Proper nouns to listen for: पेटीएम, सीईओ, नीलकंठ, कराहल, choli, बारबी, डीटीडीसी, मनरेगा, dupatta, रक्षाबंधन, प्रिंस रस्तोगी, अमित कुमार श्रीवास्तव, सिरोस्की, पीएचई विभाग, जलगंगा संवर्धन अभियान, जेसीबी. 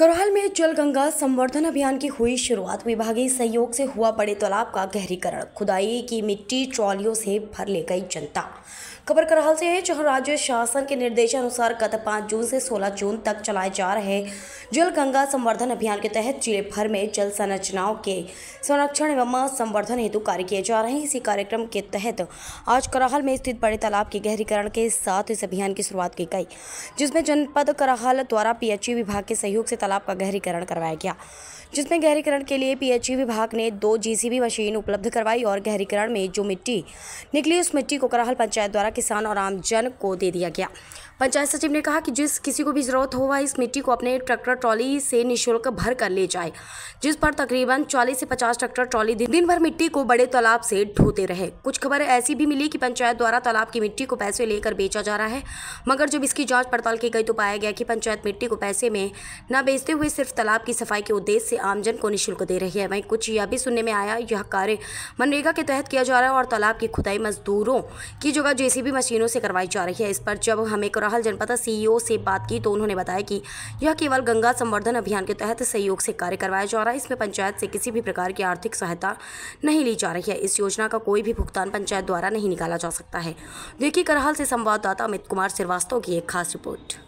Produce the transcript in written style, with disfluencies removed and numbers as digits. कराहल में जलगंगा संवर्धन अभियान की हुई शुरुआत। विभागीय सहयोग से हुआ बड़े तालाब का गहरीकरण, खुदाई की मिट्टी ट्रॉलियों से भर ले गई जनता। खबर कराहल से है, जहां राज्य शासन के निर्देशानुसार गत 5 जून से 16 जून तक चलाए जा रहे जलगंगा संवर्धन अभियान के तहत जिले भर में जल संरचनाओं के संरक्षण एवं संवर्धन हेतु कार्य किए जा रहे हैं। इसी कार्यक्रम के तहत आज कराहल में स्थित बड़े तालाब के गहरीकरण के साथ इस अभियान की शुरुआत की गई, जिसमें जनपद कराहल द्वारा पीएचई विभाग के सहयोग से तालाब का गहरीकरण करवाया गया, जिसमें गहरीकरण के लिए पीएचई विभाग ने 2 जीसीबी मशीन उपलब्ध करवाई और गहरीकरण में जो मिट्टी निकली उस मिट्टी को कराहल पंचायत द्वारा किसान और आमजन को दे दिया गया। पंचायत सचिव ने कहा कि जिस किसी को भी जरूरत हो वह इस मिट्टी को अपने ट्रैक्टर ट्रॉली से निःशुल्क भर कर ले जाए, जिस पर तकरीबन 40 से 50 ट्रैक्टर ट्रॉली दिन भर मिट्टी को बड़े तालाब से ढोते रहे। कुछ खबर ऐसी भी मिली कि पंचायत द्वारा तालाब की मिट्टी को पैसे लेकर बेचा जा रहा है, मगर जब इसकी जाँच पड़ताल की गई तो पाया गया कि पंचायत मिट्टी को पैसे में न बेचते हुए सिर्फ तालाब की सफाई के उद्देश्य से आमजन को निःशुल्क दे रही है। वहीं कुछ यह भी सुनने में आया, यह कार्य मनरेगा के तहत किया जा रहा है और तालाब की खुदाई मजदूरों की जगह जेसीबी मशीनों से करवाई जा रही है। इस पर जब हमें कराहल जनपद सीईओ से बात की तो उन्होंने बताया कि यह केवल गंगा संवर्धन अभियान के तहत सहयोग से कार्य करवाया जा रहा है। इसमें पंचायत से किसी भी प्रकार की आर्थिक सहायता नहीं ली जा रही है। इस योजना का कोई भी भुगतान पंचायत द्वारा नहीं निकाला जा सकता है। देखिए कराहल से संवाददाता अमित कुमार श्रीवास्तव की एक खास रिपोर्ट।